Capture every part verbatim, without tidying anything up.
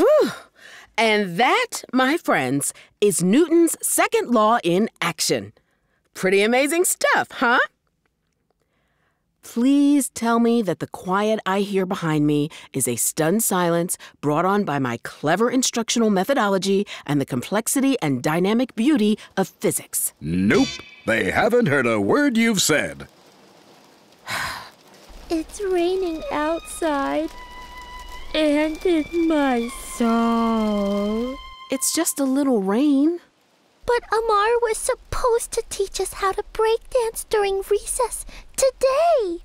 Whew. And that, my friends, is Newton's second law in action. Pretty amazing stuff, huh? Please tell me that the quiet I hear behind me is a stunned silence brought on by my clever instructional methodology and the complexity and dynamic beauty of physics. Nope, they haven't heard a word you've said. It's raining outside and in my soul. It's just a little rain. But Amar was supposed to teach us how to breakdance during recess today.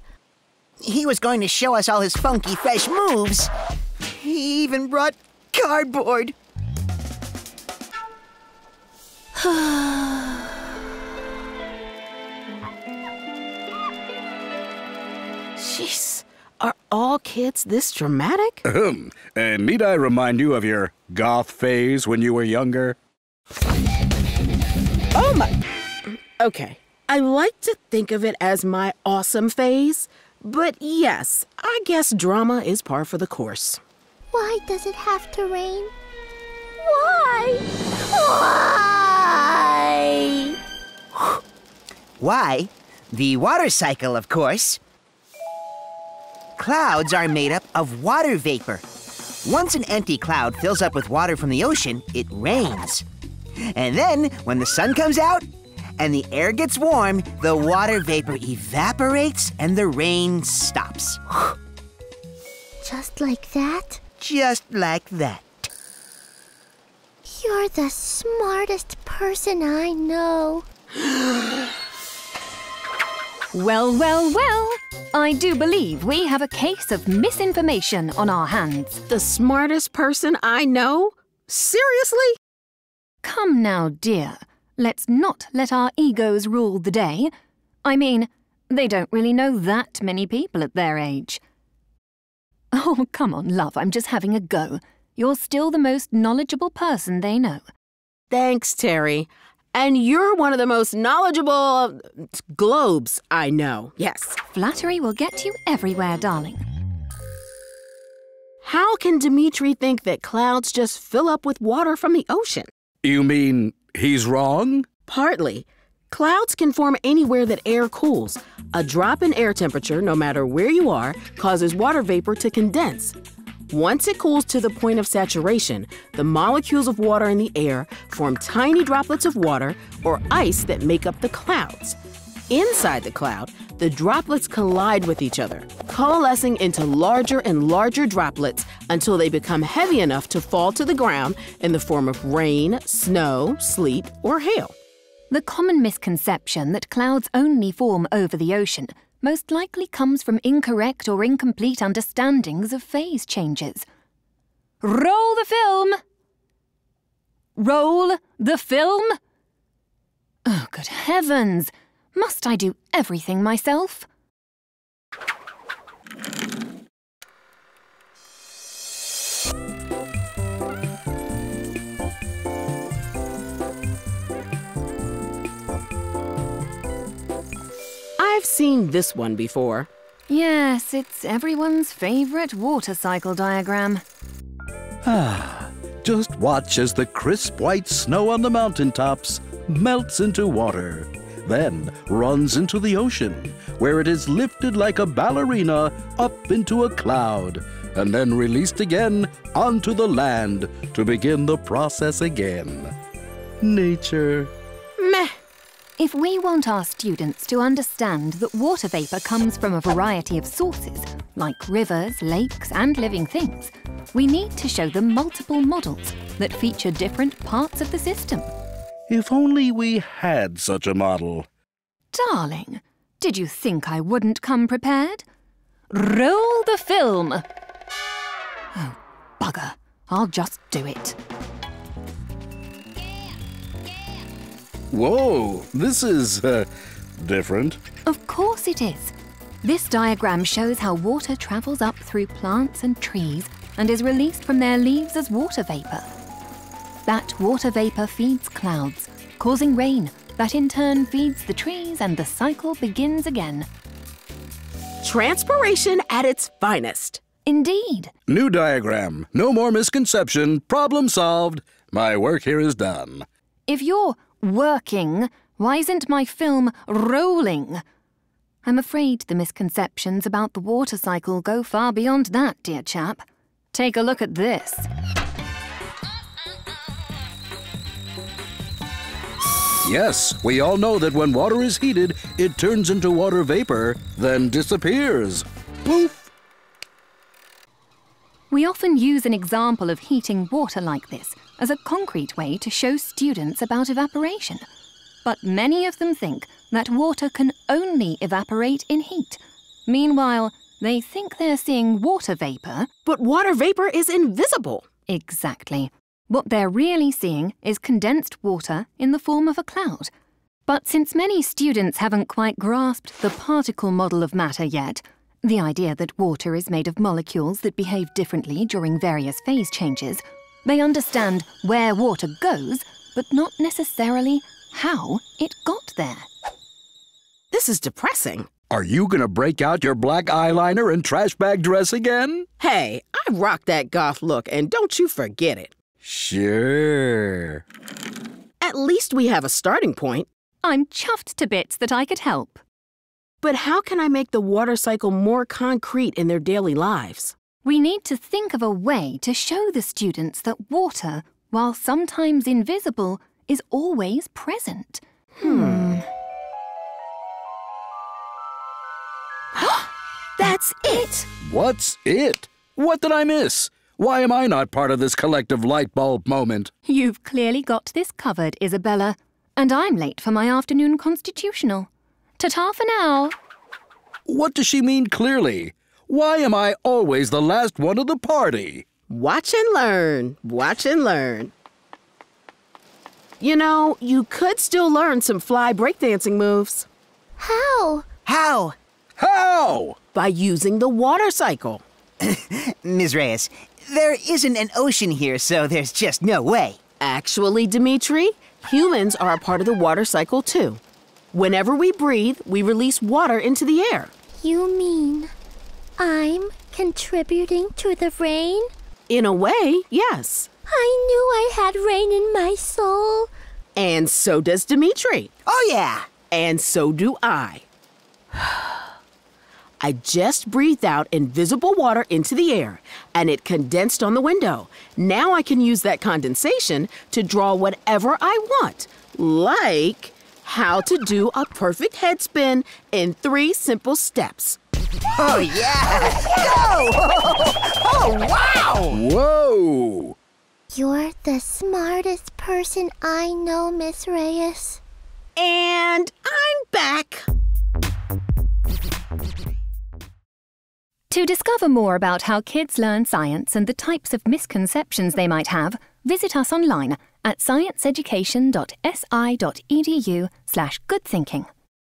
He was going to show us all his funky, fresh moves. He even brought cardboard. Jeez, are all kids this dramatic? Ahem. And need I remind you of your goth phase when you were younger? Oh my... Okay, I like to think of it as my awesome phase, but yes, I guess drama is par for the course. Why does it have to rain? Why? Why? Why? The water cycle, of course. Clouds are made up of water vapor. Once an empty cloud fills up with water from the ocean, it rains. And then, when the sun comes out and the air gets warm, the water vapor evaporates and the rain stops. Just like that? Just like that. You're the smartest person I know. Well, well, well. I do believe we have a case of misinformation on our hands. The smartest person I know? Seriously? Come now, dear. Let's not let our egos rule the day. I mean, they don't really know that many people at their age. Oh, come on, love. I'm just having a go. You're still the most knowledgeable person they know. Thanks, Terry. And you're one of the most knowledgeable globes I know. Yes. Flattery will get you everywhere, darling. How can Dimitri think that clouds just fill up with water from the ocean? You mean he's wrong? Partly. Clouds can form anywhere that air cools. A drop in air temperature, no matter where you are, causes water vapor to condense. Once it cools to the point of saturation, the molecules of water in the air form tiny droplets of water or ice that make up the clouds. Inside the cloud, the droplets collide with each other, coalescing into larger and larger droplets until they become heavy enough to fall to the ground in the form of rain, snow, sleet, or hail. The common misconception that clouds only form over the ocean most likely comes from incorrect or incomplete understandings of phase changes. Roll the film! Roll the film! Oh, good heavens! Must I do everything myself? I've seen this one before. Yes, it's everyone's favorite water cycle diagram. Ah, just watch as the crisp white snow on the mountaintops melts into water. Then runs into the ocean, where it is lifted like a ballerina up into a cloud, and then released again onto the land to begin the process again. Nature. Meh. If we want our students to understand that water vapor comes from a variety of sources, like rivers, lakes, and living things, we need to show them multiple models that feature different parts of the system. If only we had such a model. Darling, did you think I wouldn't come prepared? Roll the film! Oh, bugger. I'll just do it. Whoa, this is, uh, different. Of course it is. This diagram shows how water travels up through plants and trees and is released from their leaves as water vapour. That water vapor feeds clouds, causing rain that in turn feeds the trees, and the cycle begins again. Transpiration at its finest. Indeed. New diagram. No more misconception. Problem solved. My work here is done. If you're working, why isn't my film rolling? I'm afraid the misconceptions about the water cycle go far beyond that, dear chap. Take a look at this. Yes, we all know that when water is heated, it turns into water vapor, then disappears. Poof! We often use an example of heating water like this as a concrete way to show students about evaporation. But many of them think that water can only evaporate in heat. Meanwhile, they think they're seeing water vapor. But water vapor is invisible. Exactly. What they're really seeing is condensed water in the form of a cloud. But since many students haven't quite grasped the particle model of matter yet, the idea that water is made of molecules that behave differently during various phase changes, they understand where water goes, but not necessarily how it got there. This is depressing. Are you gonna break out your black eyeliner and trash bag dress again? Hey, I rock that goth look, and don't you forget it. Sure. At least we have a starting point. I'm chuffed to bits that I could help. But how can I make the water cycle more concrete in their daily lives? We need to think of a way to show the students that water, while sometimes invisible, is always present. Hmm. That's it! What's it? What did I miss? Why am I not part of this collective light bulb moment? You've clearly got this covered, Isabella. And I'm late for my afternoon constitutional. Ta-ta for now. What does she mean clearly? Why am I always the last one of the party? Watch and learn. Watch and learn. You know, you could still learn some fly breakdancing moves. How? How? How? By using the water cycle. Miz Reyes, there isn't an ocean here, so there's just no way. Actually, Dimitri, humans are a part of the water cycle, too. Whenever we breathe, we release water into the air. You mean I'm contributing to the rain? In a way, yes. I knew I had rain in my soul. And so does Dimitri. Oh, yeah. And so do I. I just breathed out invisible water into the air, and it condensed on the window. Now I can use that condensation to draw whatever I want, like how to do a perfect head spin in three simple steps. Oh, yeah! Oh, yeah. Oh, wow! Whoa! You're the smartest person I know, Miz Reyes. And I'm back. To discover more about how kids learn science and the types of misconceptions they might have, visit us online at science education dot S I dot E D U slash good thinking.